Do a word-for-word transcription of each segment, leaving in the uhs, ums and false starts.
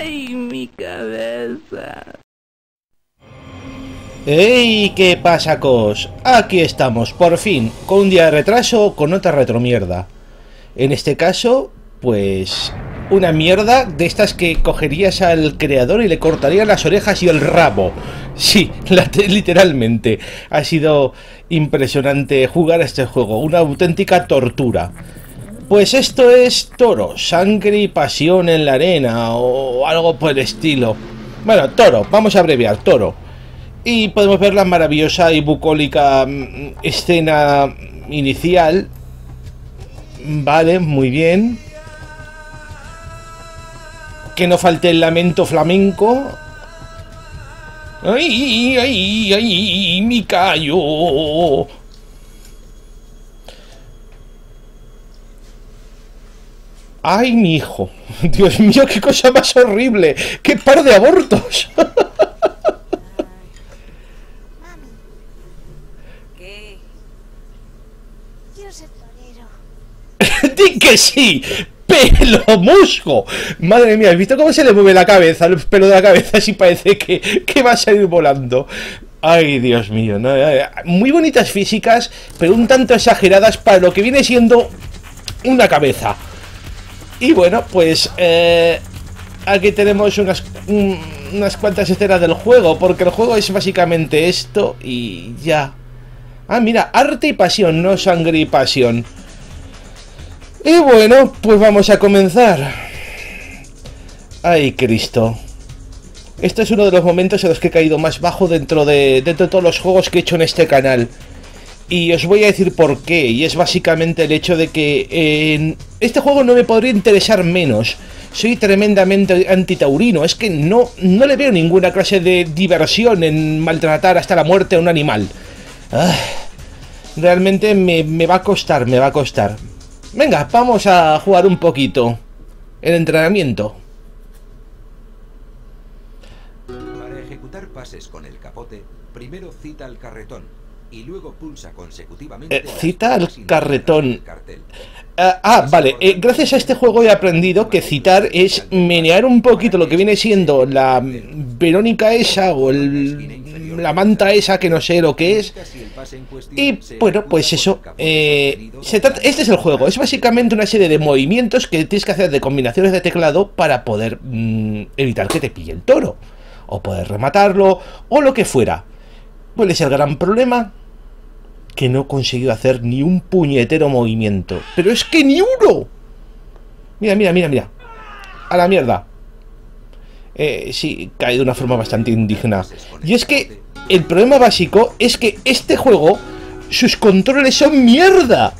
¡Ay, mi cabeza! ¡Ey! ¿Qué pasa, cos? Aquí estamos, por fin, con un día de retraso, con otra retromierda. En este caso, pues... una mierda de estas que cogerías al creador y le cortarías las orejas y el rabo. Sí, literalmente. Ha sido impresionante jugar a este juego, una auténtica tortura. Pues esto es Toro, sangre y pasión en la arena o algo por el estilo. Bueno, Toro, vamos a abreviar, Toro. Y podemos ver la maravillosa y bucólica escena inicial. Vale, muy bien. Que no falte el lamento flamenco. ¡Ay, ay, ay! ¡Me callo! ¡Ay, mi hijo! ¡Dios mío, qué cosa más horrible! ¡Qué par de abortos! Mami. ¿Qué? Yo soy torero. ¡Di que sí! ¡Pelo musgo! Madre mía, ¿has visto cómo se le mueve la cabeza? El pelo de la cabeza así parece que, que va a salir volando. Ay, Dios mío, ¿no? Muy bonitas físicas, pero un tanto exageradas para lo que viene siendo una cabeza. Y bueno, pues eh, aquí tenemos unas, un, unas cuantas escenas del juego, porque el juego es básicamente esto y ya. Ah, mira, arte y pasión, no sangre y pasión. Y bueno, pues vamos a comenzar. Ay, Cristo. Este es uno de los momentos en los que he caído más bajo dentro de, dentro de todos los juegos que he hecho en este canal. Y os voy a decir por qué. Y es básicamente el hecho de que eh, este juego no me podría interesar menos. Soy tremendamente antitaurino. Es que no, no le veo ninguna clase de diversión en maltratar hasta la muerte a un animal. Ah, realmente me, me va a costar, me va a costar. Venga, vamos a jugar un poquito el entrenamiento. Para ejecutar pases con el capote, primero cita al carretón y luego pulsa consecutivamente. Eh, cita al carretón. Ah, ah, vale. Eh, gracias a este juego he aprendido que citar es menear un poquito lo que viene siendo la Verónica esa o el, la manta esa que no sé lo que es. Y bueno, pues eso. Eh, se trata, este es el juego. Es básicamente una serie de movimientos que tienes que hacer de combinaciones de teclado para poder mm, evitar que te pille el toro. O poder rematarlo. O lo que fuera. ¿Cuál es el gran problema? Que no he conseguido hacer ni un puñetero movimiento. ¡Pero es que ni uno! Mira, mira, mira, mira. A la mierda. Eh, sí, cae de una forma bastante indigna. Y es que el problema básico es que este juego, sus controles son mierda.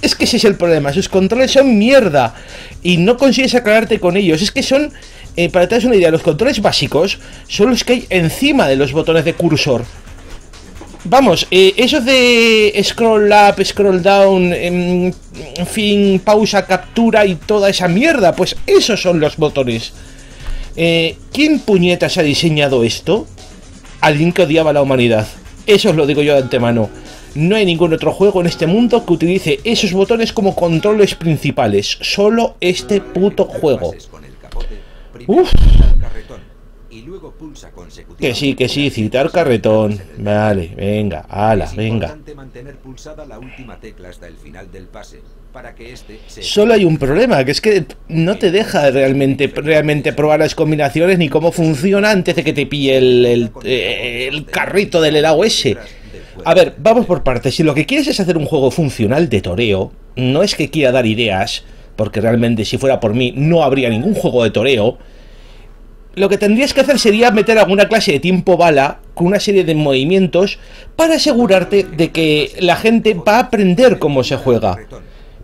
Es que ese es el problema. Sus controles son mierda. Y no consigues aclararte con ellos. Es que son, eh, para que te des una idea, los controles básicos son los que hay encima de los botones de cursor. Vamos, eh, eso de scroll up, scroll down, en fin, pausa, captura y toda esa mierda, pues esos son los botones. Eh, ¿Quién puñetas ha diseñado esto? Alguien que odiaba a la humanidad. Eso os lo digo yo de antemano. No hay ningún otro juego en este mundo que utilice esos botones como controles principales. Solo este puto juego. Uff. Y luego pulsa consecutivamente. Que sí, que sí, citar carretón. Vale, venga, ala, venga. Solo hay un problema, que es que no te deja realmente, realmente probar las combinaciones ni cómo funciona antes de que te pille el, el, el carrito del helado ese. A ver, vamos por partes. Si lo que quieres es hacer un juego funcional de toreo, no es que quiera dar ideas, porque realmente si fuera por mí no habría ningún juego de toreo. Lo que tendrías que hacer sería meter alguna clase de tiempo bala con una serie de movimientos para asegurarte de que la gente va a aprender cómo se juega.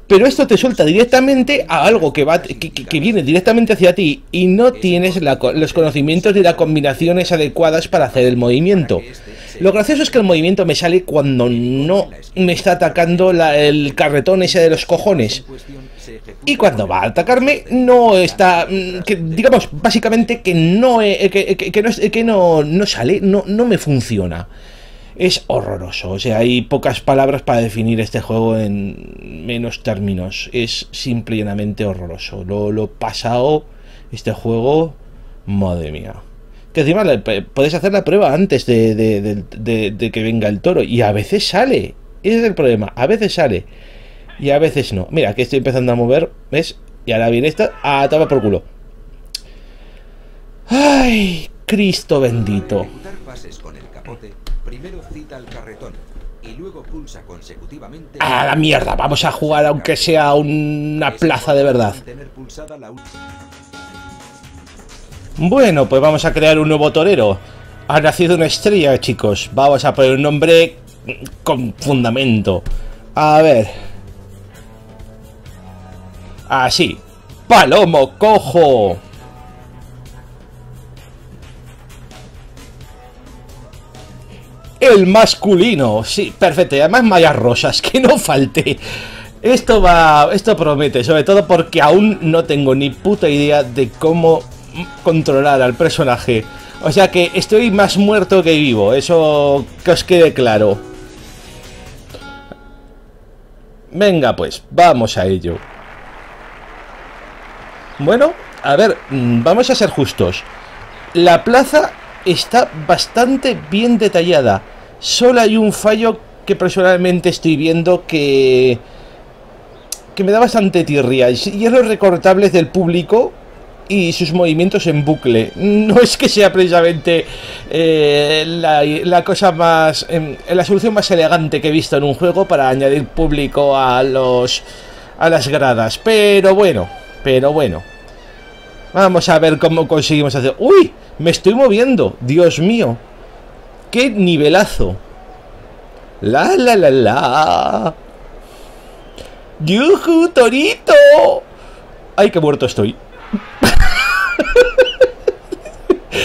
Pero esto te suelta directamente a algo que va que, que viene directamente hacia ti y no tienes la, los conocimientos ni las combinaciones adecuadas para hacer el movimiento. Lo gracioso es que el movimiento me sale cuando no me está atacando la, el carretón ese de los cojones. Y cuando va a atacarme no está, que, digamos, básicamente que no eh, que, que, que no, que no, no sale, no, no me funciona. Es horroroso, o sea, hay pocas palabras para definir este juego en menos términos. Es simplemente horroroso. Lo, lo pasado, este juego, Madre mía. Que encima le, podéis hacer la prueba antes de, de, de, de, de que venga el toro. Y a veces sale. Ese es el problema. A veces sale. Y a veces no. Mira, que estoy empezando a mover. ¿Ves? Y ahora viene esta. Ah, toma por culo. Ay, Cristo bendito. A la mierda. Vamos a jugar aunque sea una plaza de verdad. Bueno, pues vamos a crear un nuevo torero. Ha nacido una estrella, chicos. Vamos a poner un nombre con fundamento. A ver. Así. Palomo cojo. El masculino. Sí, perfecto. Y además mallas rosas, que no falte. Esto va... Esto promete. Sobre todo porque aún no tengo ni puta idea de cómo controlar al personaje, o sea que estoy más muerto que vivo, eso que os quede claro. Venga, pues vamos a ello. Bueno, a ver, vamos a ser justos, la plaza está bastante bien detallada, solo hay un fallo que personalmente estoy viendo que que me da bastante tirria, y es los recortables del público y sus movimientos en bucle. No es que sea precisamente eh, la, la cosa más eh, la solución más elegante que he visto en un juego para añadir público a los a las gradas, pero bueno, pero bueno, vamos a ver cómo conseguimos hacer. ¡Uy! Me estoy moviendo, Dios mío, qué nivelazo. La la la la. ¡Yujú, torito! Ay, qué muerto estoy.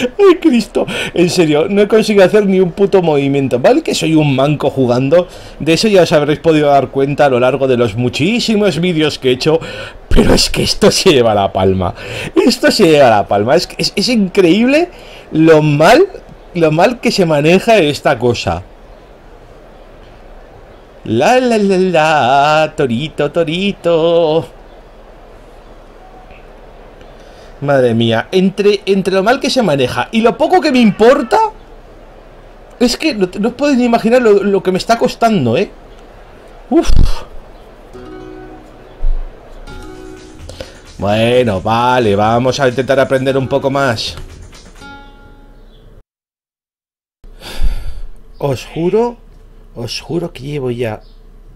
Ay, Cristo, en serio, no he conseguido hacer ni un puto movimiento. Vale que soy un manco jugando, de eso ya os habréis podido dar cuenta a lo largo de los muchísimos vídeos que he hecho, pero es que esto se lleva la palma. Esto se lleva la palma. Es, es, es increíble lo mal, lo mal que se maneja esta cosa. La la la la. Torito, torito. Madre mía, entre, entre lo mal que se maneja y lo poco que me importa, es que no, no os podéis ni imaginar lo, lo que me está costando, ¿eh? Uf. Bueno, vale, vamos a intentar aprender un poco más. Os juro, os juro que llevo ya,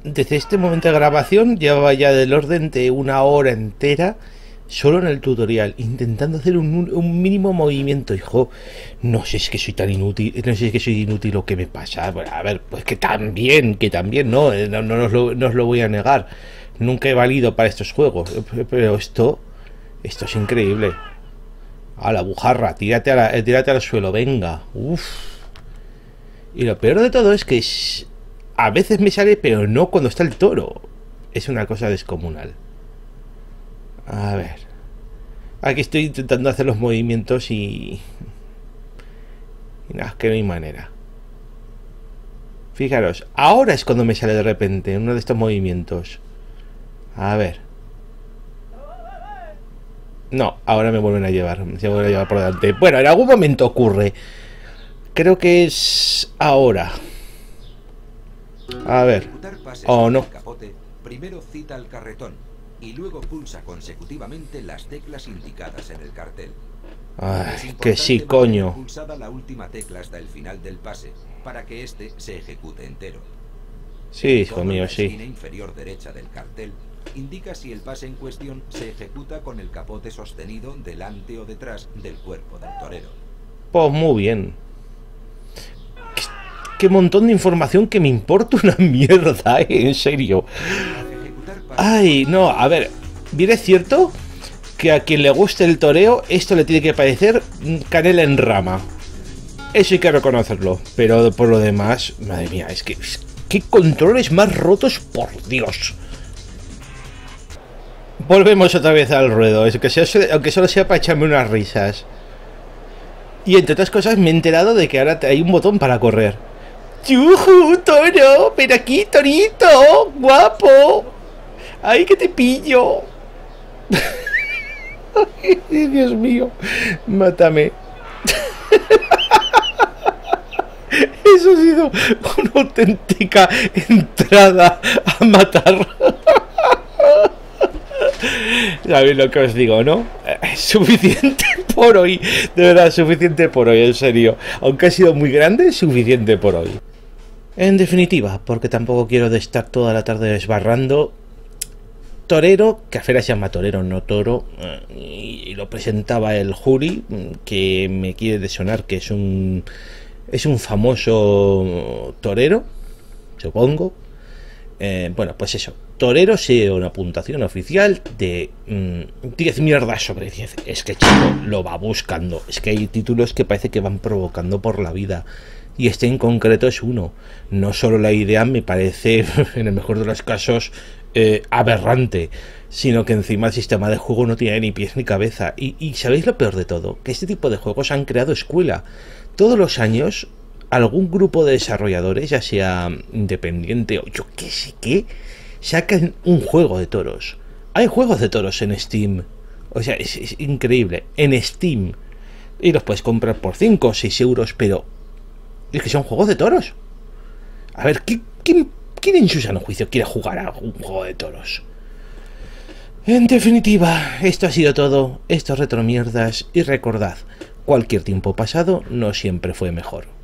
desde este momento de grabación, llevaba ya del orden de una hora entera solo en el tutorial, intentando hacer un, un mínimo movimiento, hijo. No sé, es que soy tan inútil, no sé, es que soy inútil lo que me pasa. Bueno, a ver, pues que también, que también, no, no, no, os lo, no os lo voy a negar. Nunca he valido para estos juegos, pero esto, esto es increíble. A la bujarra, tírate, a la, tírate al suelo, venga. Uff. Y lo peor de todo es que es, a veces me sale, pero no cuando está el toro. Es una cosa descomunal. A ver, aquí estoy intentando hacer los movimientos y... y nada, es que no hay manera. Fijaros, ahora es cuando me sale de repente uno de estos movimientos. A ver. No, ahora me vuelven a llevar, me vuelven a llevar por delante. Bueno, en algún momento ocurre. Creo que es ahora. A ver. Oh, no. Primero cita el carretón y luego pulsa consecutivamente las teclas indicadas en el cartel. Ay, que sí, coño. Pulsada la última tecla hasta el final del pase para que este se ejecute entero. Sí, hijo mío, sí. La esquina inferior derecha del cartel indica si el pase en cuestión se ejecuta con el capote sostenido delante o detrás del cuerpo del torero. Pues muy bien. Qué, qué montón de información que me importa una mierda, ¿eh? En serio. Ay, no, a ver, bien es cierto que a quien le guste el toreo esto le tiene que parecer canela en rama. Eso hay que reconocerlo, pero por lo demás, madre mía, es que... ¡Qué controles más rotos, por Dios! Volvemos otra vez al ruedo, aunque, sea, aunque solo sea para echarme unas risas. Y entre otras cosas me he enterado de que ahora hay un botón para correr. ¡Yujú, toro! ¡Ven aquí, torito! ¡Guapo! ¡Ay, que te pillo! Dios mío, mátame. Eso ha sido una auténtica entrada a matar. ¿Sabéis lo que os digo, no? Suficiente por hoy. De verdad, suficiente por hoy, en serio. Aunque ha sido muy grande, suficiente por hoy. En definitiva, porque tampoco quiero de estar toda la tarde desbarrando. Torero, que afuera se llama Torero, no Toro, y lo presentaba el Juri, que me quiere desonar que es un es un famoso torero, supongo. Eh, bueno, pues eso, Torero sea una puntuación oficial de diez mmm, mierdas sobre diez. Es que chico, lo va buscando. Es que hay títulos que parece que van provocando por la vida. Y este en concreto es uno. No solo la idea me parece, en el mejor de los casos, eh, aberrante, sino que encima el sistema de juego no tiene ni pies ni cabeza. Y, y sabéis lo peor de todo, que este tipo de juegos han creado escuela. Todos los años, algún grupo de desarrolladores, ya sea independiente o yo qué sé qué, sacan un juego de toros. Hay juegos de toros en Steam. O sea, es, es increíble. En Steam. Y los puedes comprar por cinco o seis euros, pero... es que son juegos de toros. A ver, ¿quién, quién, quién en su sano juicio quiere jugar a un juego de toros? En definitiva, esto ha sido todo. Esto es Retromierdas. Y recordad, cualquier tiempo pasado no siempre fue mejor.